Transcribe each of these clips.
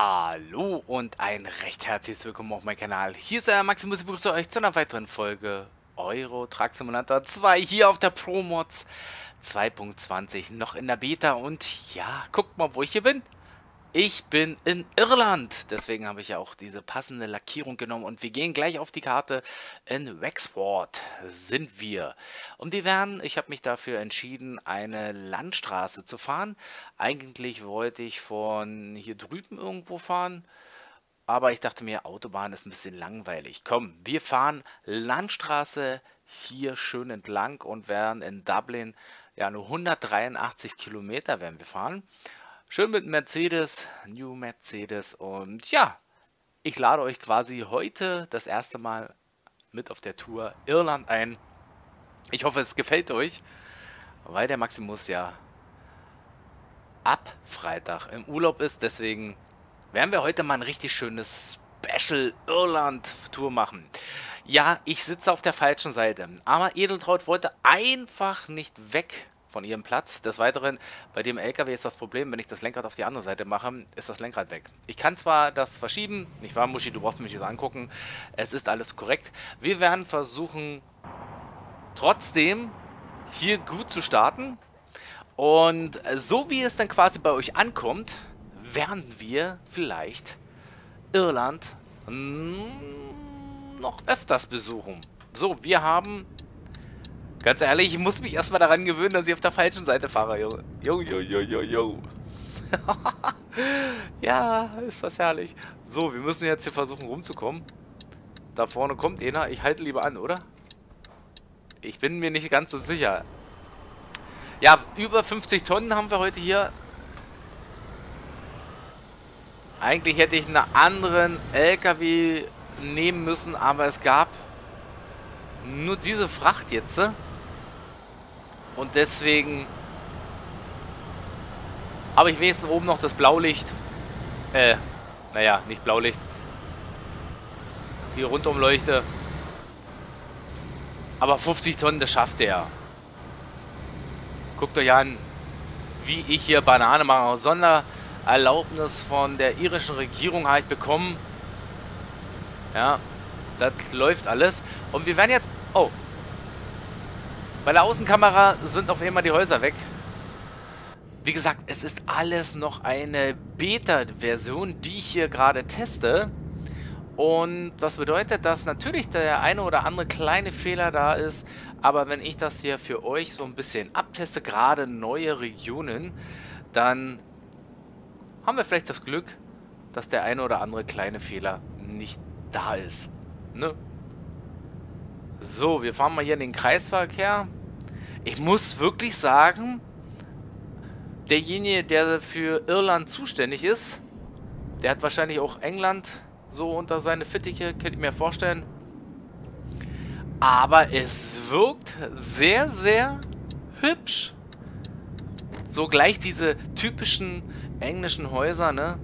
Hallo und ein recht herzliches Willkommen auf meinem Kanal. Hier ist euer Maximus, ich begrüße euch zu einer weiteren Folge Euro Truck Simulator 2 hier auf der Promods 2.20, noch in der Beta. Und ja, guckt mal, wo ich hier bin. Ich bin in Irland, deswegen habe ich ja auch diese passende Lackierung genommen und wir gehen gleich auf die Karte. In Wexford sind wir und wir werden, ich habe mich dafür entschieden, eine Landstraße zu fahren. Eigentlich wollte ich von hier drüben irgendwo fahren, aber ich dachte mir, Autobahn ist ein bisschen langweilig. Komm, wir fahren Landstraße hier schön entlang und werden in Dublin, ja, nur 183 Kilometer werden wir fahren. Schön mit Mercedes, New Mercedes, und ja, ich lade euch quasi heute das erste Mal mit auf der Tour Irland ein. Ich hoffe, es gefällt euch, weil der Maximus ja ab Freitag im Urlaub ist. Deswegen werden wir heute mal ein richtig schönes Special Irland Tour machen. Ja, ich sitze auf der falschen Seite, aber Edeltraut wollte einfach nicht weg von ihrem Platz. Des Weiteren, bei dem LKW ist das Problem, wenn ich das Lenkrad auf die andere Seite mache, ist das Lenkrad weg. Ich kann zwar das verschieben, nicht wahr, Muschi, du brauchst mich jetzt angucken, es ist alles korrekt. Wir werden versuchen, trotzdem hier gut zu starten und so wie es dann quasi bei euch ankommt, werden wir vielleicht Irland noch öfters besuchen. So, wir haben... Ganz ehrlich, ich muss mich erstmal daran gewöhnen, dass ich auf der falschen Seite fahre, Junge. Ja, ist das herrlich. So, wir müssen jetzt hier versuchen rumzukommen. Da vorne kommt einer. Ich halte lieber an, oder? Ich bin mir nicht ganz so sicher. Ja, über 50 Tonnen haben wir heute hier. Eigentlich hätte ich einen anderen LKW nehmen müssen, aber es gab nur diese Fracht jetzt. Und deswegen habe ich wenigstens oben noch das Blaulicht. Naja, nicht Blaulicht. Die Rundumleuchte. Aber 50 Tonnen, das schafft der. Guckt euch an, wie ich hier Banane mache. Sondererlaubnis von der irischen Regierung halt bekommen. Ja, das läuft alles. Und wir werden jetzt... Oh. Bei der Außenkamera sind auf einmal die Häuser weg. Wie gesagt, es ist alles noch eine Beta-Version, die ich hier gerade teste. Und das bedeutet, dass natürlich der eine oder andere kleine Fehler da ist. Aber wenn ich das hier für euch so ein bisschen abteste, gerade neue Regionen, dann haben wir vielleicht das Glück, dass der eine oder andere kleine Fehler nicht da ist. Ne? So, wir fahren mal hier in den Kreisverkehr. Ich muss wirklich sagen, derjenige, der für Irland zuständig ist, der hat wahrscheinlich auch England so unter seine Fittiche, könnt ihr mir vorstellen. Aber es wirkt sehr, sehr hübsch. So gleich diese typischen englischen Häuser, ne?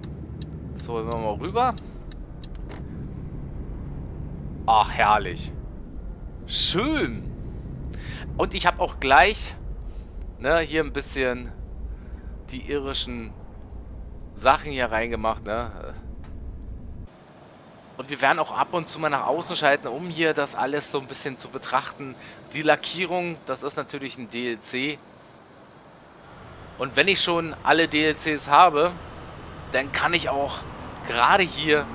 So, gehen wir mal rüber. Ach, herrlich. Schön. Und ich habe auch gleich, ne, hier ein bisschen die irischen Sachen hier reingemacht, ne? Und wir werden auch ab und zu mal nach außen schalten, um hier das alles so ein bisschen zu betrachten. Die Lackierung, das ist natürlich ein DLC. Und wenn ich schon alle DLCs habe, dann kann ich auch gerade hier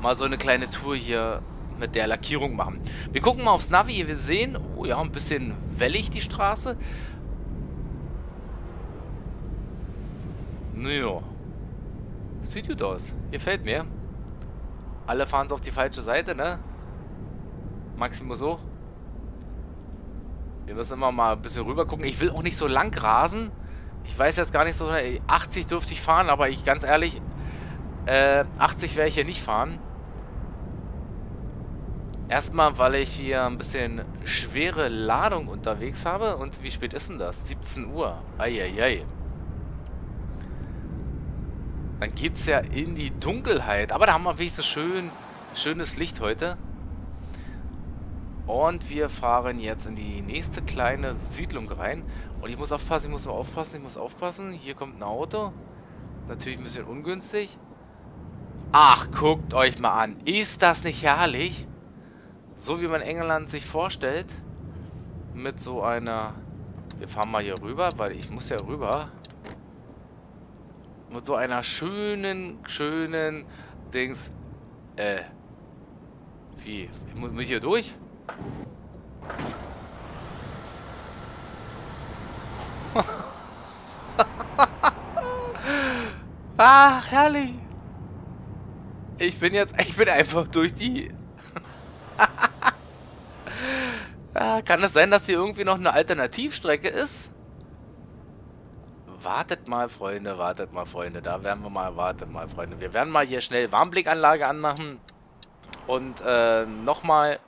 mal so eine kleine Tour hier mit der Lackierung machen. Wir gucken mal aufs Navi, wir sehen, oh ja, ein bisschen wellig die Straße. Naja. Sieht gut aus. Gefällt mir. Alle fahren es auf die falsche Seite, ne? Maximus hoch. Wir müssen immer mal ein bisschen rüber gucken. Ich will auch nicht so lang rasen. Ich weiß jetzt gar nicht so, 80 dürfte ich fahren, aber ich, ganz ehrlich, 80 werde ich hier nicht fahren. Erstmal, weil ich hier ein bisschen schwere Ladung unterwegs habe. Und wie spät ist denn das? 17 Uhr. Eieiei. Dann geht es ja in die Dunkelheit. Aber da haben wir wenigstens schönes Licht heute. Und wir fahren jetzt in die nächste kleine Siedlung rein. Und ich muss aufpassen, ich muss aufpassen. Hier kommt ein Auto. Natürlich ein bisschen ungünstig. Ach, guckt euch mal an. Ist das nicht herrlich? So wie man England sich vorstellt. Mit so einer... Wir fahren mal hier rüber, weil ich muss ja rüber. Mit so einer schönen, schönen Dings. Wie? Ich muss mich hier durch? Ach, herrlich. Ich bin einfach durch die... Kann es sein, dass hier irgendwie noch eine Alternativstrecke ist? Wartet mal, Freunde. Da werden wir mal... Wartet mal, Freunde. Wir werden mal hier schnell Warnblickanlage anmachen. Und nochmal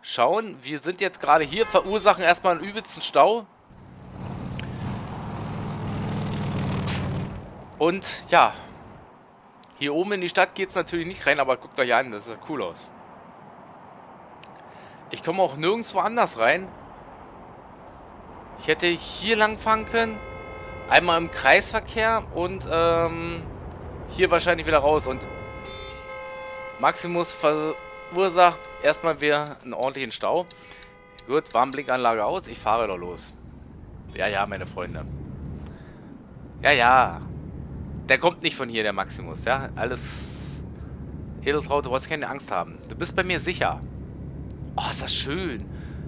schauen. Wir sind jetzt gerade hier, verursachen erstmal einen übelsten Stau. Und ja... Hier oben in die Stadt geht es natürlich nicht rein, aber guckt euch an, das sieht cool aus. Ich komme auch nirgendwo anders rein. Ich hätte hier lang fahren können, einmal im Kreisverkehr und hier wahrscheinlich wieder raus. Und Maximus verursacht erstmal wieder einen ordentlichen Stau. Gut, Warnblinkanlage aus, ich fahre doch los. Ja, ja, meine Freunde. Ja, ja. Der kommt nicht von hier, der Maximus, ja? Alles... Edeltraut, du brauchst keine Angst haben. Du bist bei mir sicher. Oh, ist das schön.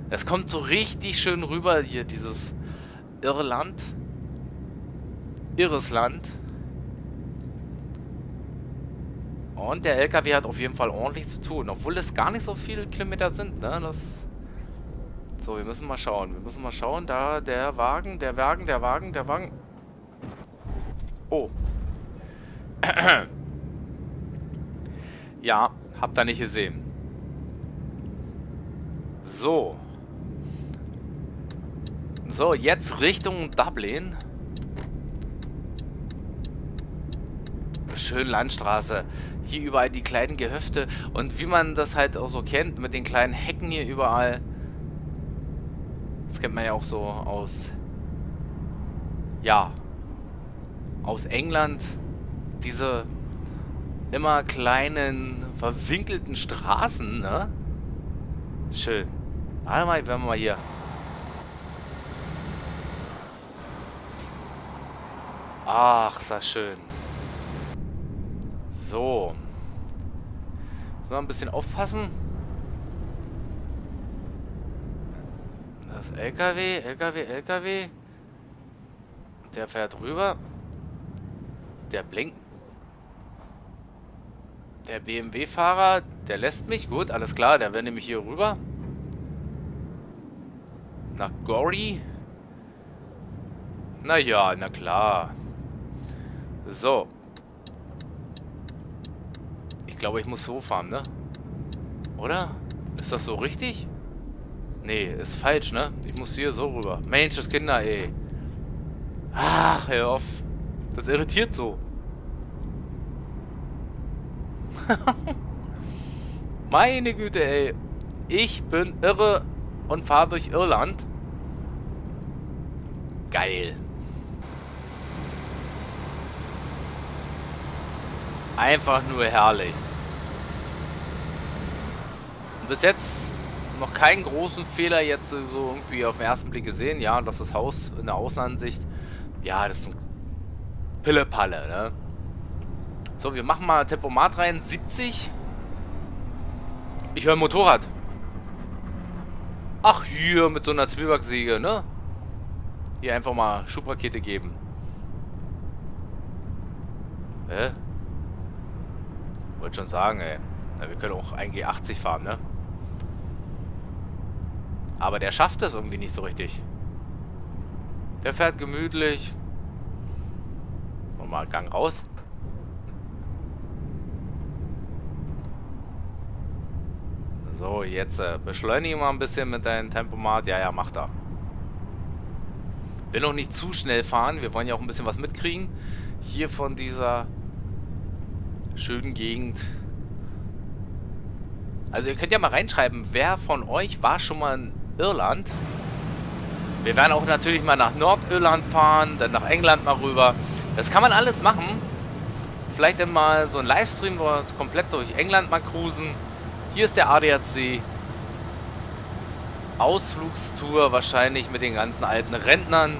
Es kommt so richtig schön rüber hier, dieses Irland. Irres Land. Und der LKW hat auf jeden Fall ordentlich zu tun. Obwohl es gar nicht so viele Kilometer sind, ne? Das... So, wir müssen mal schauen. Wir müssen mal schauen. Da, der Wagen. Oh. Ja, habt ihr nicht gesehen. So. So, jetzt Richtung Dublin. Schön Landstraße. Hier überall die kleinen Gehöfte. Und wie man das halt auch so kennt, mit den kleinen Hecken hier überall. Das kennt man ja auch so aus... Ja. Aus England. Diese immer kleinen, verwinkelten Straßen, ne? Schön. Warte mal, wenn wir mal hier... Ach, ist das schön. So. Sollen wir ein bisschen aufpassen? Das LKW. Der fährt rüber. Der blinkt. Der BMW-Fahrer, der lässt mich. Gut, alles klar, der will nämlich hier rüber. Nach Gorey. Naja, na klar. So. Ich glaube, ich muss so fahren, ne? Oder? Ist das so richtig? Nee, ist falsch, ne? Ich muss hier so rüber. Mensch, das Kinder, ey. Ach, hör auf. Das irritiert so. Meine Güte, ey. Ich bin irre und fahre durch Irland. Geil. Einfach nur herrlich. Und bis jetzt noch keinen großen Fehler jetzt so irgendwie auf den ersten Blick gesehen. Ja, das ist das Haus in der Außenansicht. Ja, das ist ein Pillepalle, ne? So, wir machen mal Tempomat rein. 70. Ich höre ein Motorrad. Ach, hier mit so einer Zwiebacksäge, ne? Hier einfach mal Schubrakete geben. Hä? Wollte schon sagen, ey. Ja, wir können auch ein G80 fahren, ne? Aber der schafft das irgendwie nicht so richtig. Der fährt gemütlich. Und mal Gang raus. So, jetzt beschleunige mal ein bisschen mit deinem Tempomat. Ja, ja, macht er. Will noch nicht zu schnell fahren. Wir wollen ja auch ein bisschen was mitkriegen. Hier von dieser schönen Gegend. Also ihr könnt ja mal reinschreiben, wer von euch war schon mal in Irland. Wir werden auch natürlich mal nach Nordirland fahren, dann nach England mal rüber. Das kann man alles machen. Vielleicht mal so ein Livestream, wo wir komplett durch England mal cruisen. Hier ist der ADAC. Ausflugstour wahrscheinlich mit den ganzen alten Rentnern,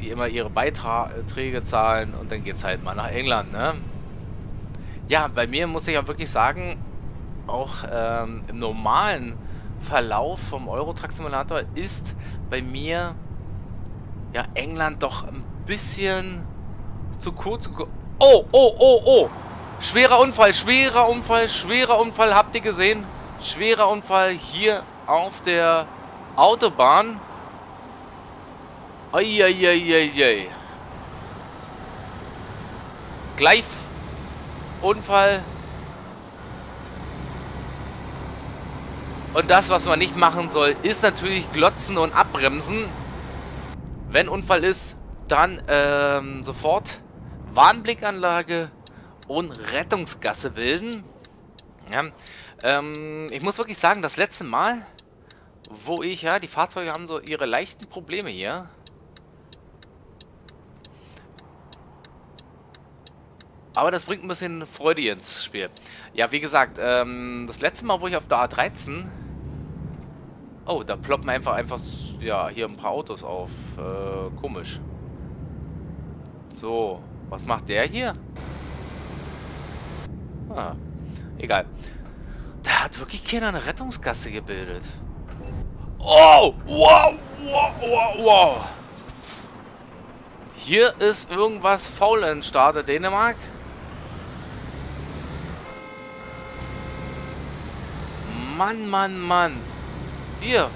die immer ihre Beiträge zahlen, und dann geht's halt mal nach England, ne? Ja, bei mir muss ich ja wirklich sagen, auch im normalen Verlauf vom Euro Truck Simulator ist bei mir ja England doch ein bisschen zu kurz. Oh, oh, oh, oh! Schwerer Unfall, schwerer Unfall, schwerer Unfall, habt ihr gesehen? Schwerer Unfall hier auf der Autobahn. Eieieiei. Gleich Unfall. Und das, was man nicht machen soll, ist natürlich glotzen und abbremsen. Wenn Unfall ist, dann sofort Warnblinkanlage und Rettungsgasse bilden. Ja. Ich muss wirklich sagen, das letzte Mal, wo ich, ja, die Fahrzeuge haben so ihre leichten Probleme hier. Aber das bringt ein bisschen Freude ins Spiel. Ja, wie gesagt, das letzte Mal, wo ich auf der A13... Oh, da ploppen einfach ja, hier ein paar Autos auf. Komisch. So, was macht der hier? Ah, egal. Da hat wirklich keiner eine Rettungsgasse gebildet. Oh, wow, wow, wow, wow. Hier ist irgendwas faul in Stade Dänemark. Mann, Mann, Mann. Hier.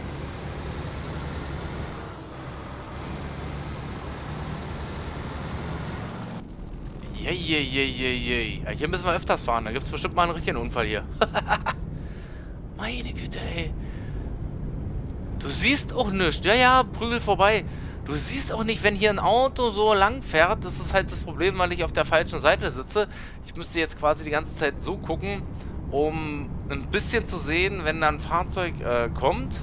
Jejejejej. Hier müssen wir öfters fahren. Da gibt es bestimmt mal einen richtigen Unfall hier. Meine Güte, ey. Du siehst auch nichts. Ja, ja, Prügel vorbei. Du siehst auch nicht, wenn hier ein Auto so lang fährt. Das ist halt das Problem, weil ich auf der falschen Seite sitze. Ich müsste jetzt quasi die ganze Zeit so gucken, um ein bisschen zu sehen, wenn da ein Fahrzeug kommt.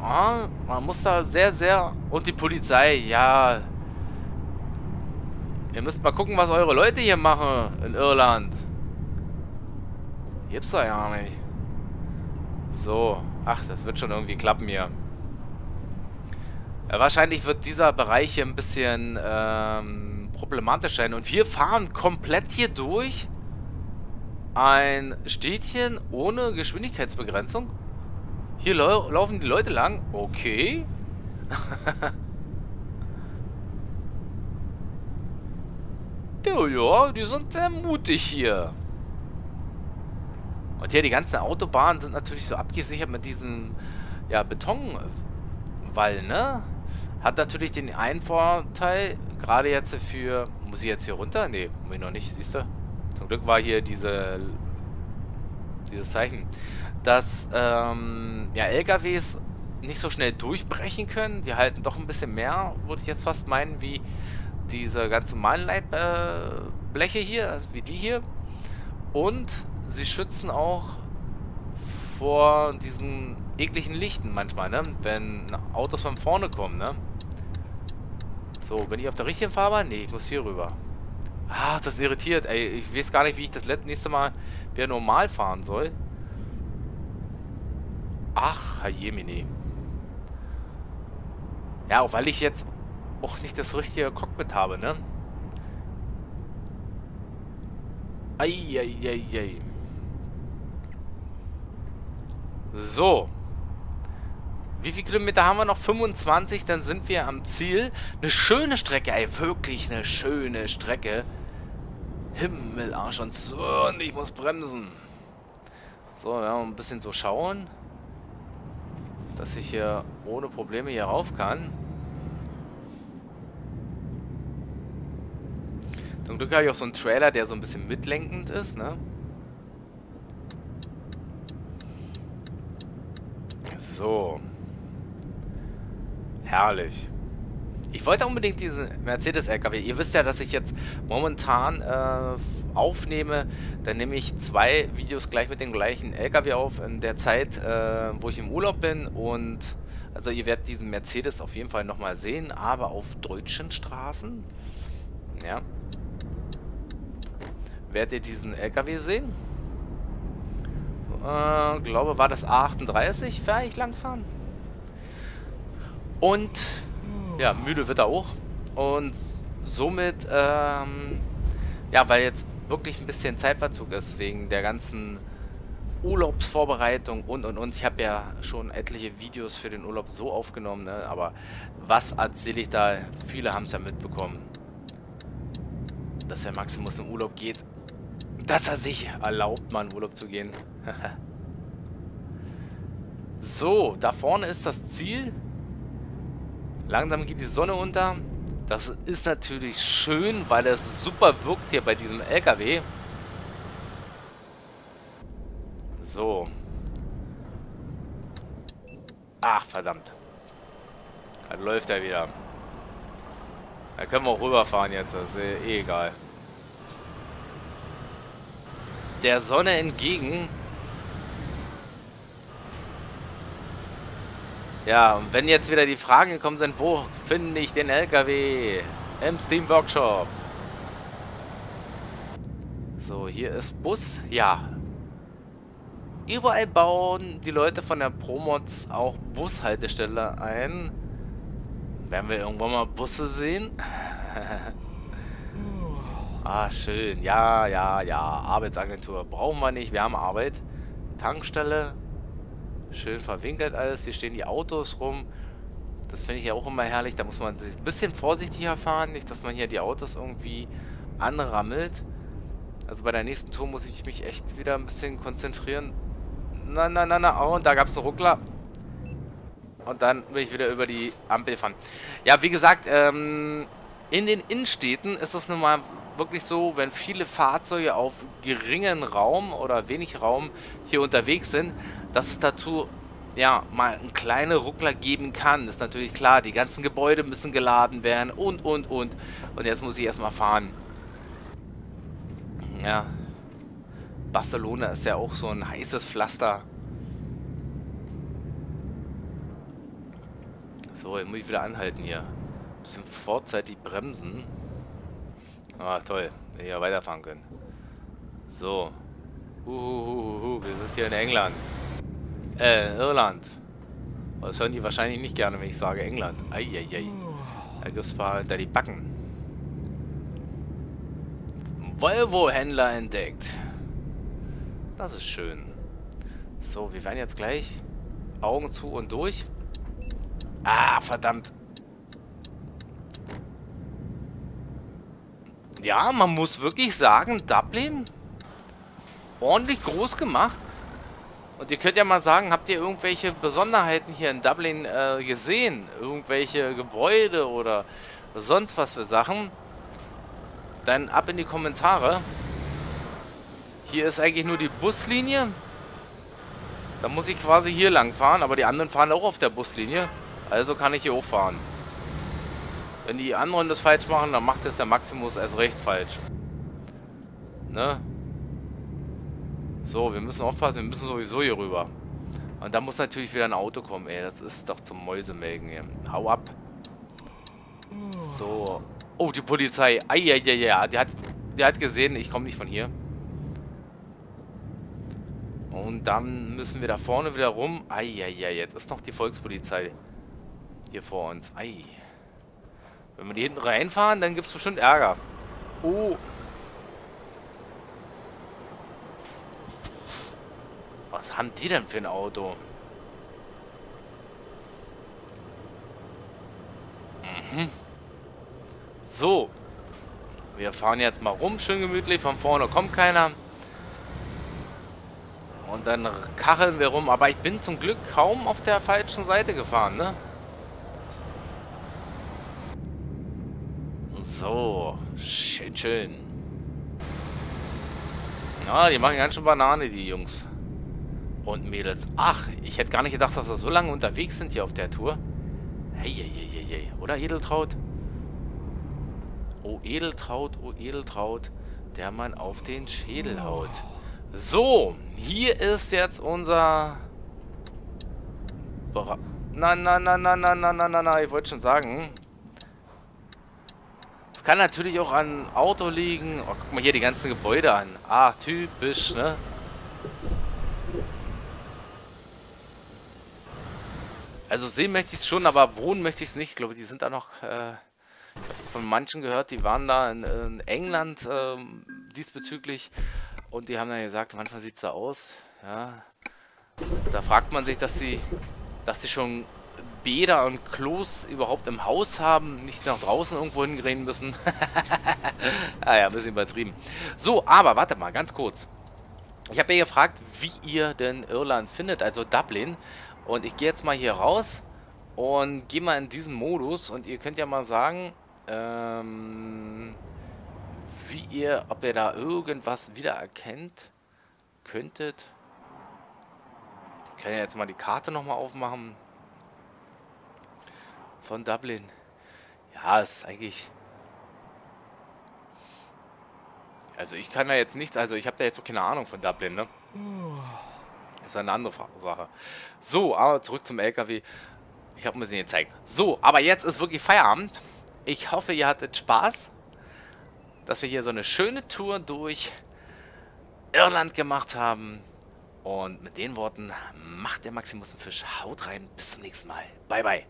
Ah, man muss da sehr, sehr... Und die Polizei, ja... Ihr müsst mal gucken, was eure Leute hier machen in Irland. Gibt's da ja nicht. So. Ach, das wird schon irgendwie klappen hier. Ja, wahrscheinlich wird dieser Bereich hier ein bisschen problematisch sein. Und wir fahren komplett hier durch ein Städtchen ohne Geschwindigkeitsbegrenzung. Hier laufen die Leute lang. Okay. Ja, die sind sehr mutig hier. Und hier die ganzen Autobahnen sind natürlich so abgesichert mit diesem, ja, Betonwall, ne? Hat natürlich den einen Vorteil, gerade jetzt für... Muss ich jetzt hier runter? Ne, muss ich noch nicht, siehst du? Zum Glück war hier dieses Zeichen, dass ja, LKWs nicht so schnell durchbrechen können. Die halten doch ein bisschen mehr, würde ich jetzt fast meinen, wie diese ganz normalen Leitbleche hier, wie die hier. Und sie schützen auch vor diesen ekligen Lichten manchmal, ne? Wenn Autos von vorne kommen, ne? So, bin ich auf der richtigen Fahrbahn? Ne, ich muss hier rüber. Ah, das irritiert. Ey, ich weiß gar nicht, wie ich das nächste Mal wieder normal fahren soll. Ach, Herrjemini. Ja, auch weil ich jetzt auch nicht das richtige Cockpit habe, ne? Eieieiei. So. Wie viele Kilometer haben wir noch? 25, dann sind wir am Ziel. Eine schöne Strecke, ey. Wirklich eine schöne Strecke. Himmel, Arsch und Zwirn. Ich muss bremsen. So, ja, ein bisschen so schauen, dass ich hier ohne Probleme hier rauf kann. Zum Glück habe ich auch so einen Trailer, der so ein bisschen mitlenkend ist, ne? So. Herrlich. Ich wollte unbedingt diesen Mercedes-LKW. Ihr wisst ja, dass ich jetzt momentan aufnehme. Dann nehme ich 2 Videos gleich mit dem gleichen LKW auf. In der Zeit, wo ich im Urlaub bin und Also ihr werdet diesen Mercedes auf jeden Fall nochmal sehen, aber auf deutschen Straßen, ja, werdet ihr diesen LKW sehen. Glaube, war das A38, vielleicht langfahren. Und ja, müde wird er auch. Und somit, ja, weil jetzt wirklich ein bisschen Zeitverzug ist wegen der ganzen Urlaubsvorbereitung und. Ich habe ja schon etliche Videos für den Urlaub so aufgenommen, ne? Aber was erzähle ich da? Viele haben es ja mitbekommen, dass der Maximus in Urlaub geht, dass er sich erlaubt, mal in Urlaub zu gehen. So, da vorne ist das Ziel. Langsam geht die Sonne unter. Das ist natürlich schön, weil es super wirkt hier bei diesem LKW. So. Ach, verdammt. Da läuft er wieder. Da können wir auch rüberfahren jetzt. Das ist eh egal. Der Sonne entgegen. Ja, und wenn jetzt wieder die Fragen gekommen sind, wo finde ich den LKW? Im Steam Workshop. So, hier ist Bus. Ja. Überall bauen die Leute von der Promods auch Bushaltestelle ein. Werden wir irgendwann mal Busse sehen? Ah, schön. Ja, ja, ja. Arbeitsagentur brauchen wir nicht. Wir haben Arbeit. Tankstelle. Schön verwinkelt alles. Hier stehen die Autos rum. Das finde ich ja auch immer herrlich. Da muss man sich ein bisschen vorsichtiger fahren. Nicht, dass man hier die Autos irgendwie anrammelt. Also bei der nächsten Tour muss ich mich echt wieder ein bisschen konzentrieren. Na, na, na, na. Oh, und da gab es einen Ruckler. Und dann will ich wieder über die Ampel fahren. Ja, wie gesagt, in den Innenstädten ist es nun mal wirklich so, wenn viele Fahrzeuge auf geringen Raum oder wenig Raum hier unterwegs sind, dass es dazu, ja, mal einen kleinen Ruckler geben kann. Ist natürlich klar, die ganzen Gebäude müssen geladen werden und. Und jetzt muss ich erstmal fahren. Ja. Barcelona ist ja auch so ein heißes Pflaster. So, jetzt muss ich wieder anhalten hier. Ein bisschen vorzeitig bremsen. Ah, toll. Wenn wir weiterfahren können. So. Wir sind hier in England. Irland. Das hören die wahrscheinlich nicht gerne, wenn ich sage England. Eieiei. Da gibt es ein paar hinter die Backen. Volvo-Händler entdeckt. Das ist schön. So, wir werden jetzt gleich Augen zu und durch. Ah, verdammt. Ja, man muss wirklich sagen, Dublin ordentlich groß gemacht. Und ihr könnt ja mal sagen, habt ihr irgendwelche Besonderheiten hier in Dublin gesehen? Irgendwelche Gebäude oder sonst was für Sachen? Dann ab in die Kommentare. Hier ist eigentlich nur die Buslinie. Da muss ich quasi hier lang fahren, aber die anderen fahren auch auf der Buslinie. Also kann ich hier hochfahren. Wenn die anderen das falsch machen, dann macht es der Maximus erst recht falsch. Ne? So, wir müssen aufpassen, wir müssen sowieso hier rüber. Und da muss natürlich wieder ein Auto kommen, ey. Das ist doch zum Mäusemelken hier. Hau ab. So. Oh, die Polizei. Eieiei. Die hat gesehen, ich komme nicht von hier. Und dann müssen wir da vorne wieder rum. Eieiei, jetzt ist noch die Volkspolizei hier vor uns. Ei. Wenn wir die hinten reinfahren, dann gibt es bestimmt Ärger. Oh. Was haben die denn für ein Auto? Mhm. So. Wir fahren jetzt mal rum, schön gemütlich. Von vorne kommt keiner. Und dann kacheln wir rum. Aber ich bin zum Glück kaum auf der falschen Seite gefahren, ne? So, schön, schön. Ja, die machen ganz schön Banane, die Jungs und Mädels. Ach, ich hätte gar nicht gedacht, dass wir so lange unterwegs sind hier auf der Tour. Hey. Oder Edeltraut? Oh, Edeltraut, oh, Edeltraut, der Mann auf den Schädel haut. So, hier ist jetzt unser Na, ich wollte schon sagen. Es kann natürlich auch an Auto liegen. Oh, guck mal hier die ganzen Gebäude an. Ah, typisch, ne? Also sehen möchte ich es schon, aber wohnen möchte ich es nicht. Ich glaube, die sind da noch von manchen gehört, die waren da in England diesbezüglich und die haben dann gesagt, manchmal sieht es da aus. Ja. Da fragt man sich, dass die schon Bäder und Klos überhaupt im Haus haben, nicht nach draußen irgendwo hingehen müssen. Naja, ein bisschen übertrieben. So, aber warte mal, ganz kurz. Ich habe ja gefragt, wie ihr denn Irland findet, also Dublin. Und ich gehe jetzt mal hier raus und gehe mal in diesen Modus und ihr könnt ja mal sagen, ob ihr da irgendwas wiedererkennt könntet. Ich kann ja jetzt mal die Karte nochmal aufmachen von Dublin. Ja, ist eigentlich... Also ich kann da jetzt nichts, also ich habe da jetzt auch keine Ahnung von Dublin, ne? Das ist eine andere Sache. So, aber zurück zum LKW. Ich habe mir den gezeigt. So, aber jetzt ist wirklich Feierabend. Ich hoffe, ihr hattet Spaß, dass wir hier so eine schöne Tour durch Irland gemacht haben. Und mit den Worten, macht der Maximus einen Fisch, haut rein, bis zum nächsten Mal. Bye, bye.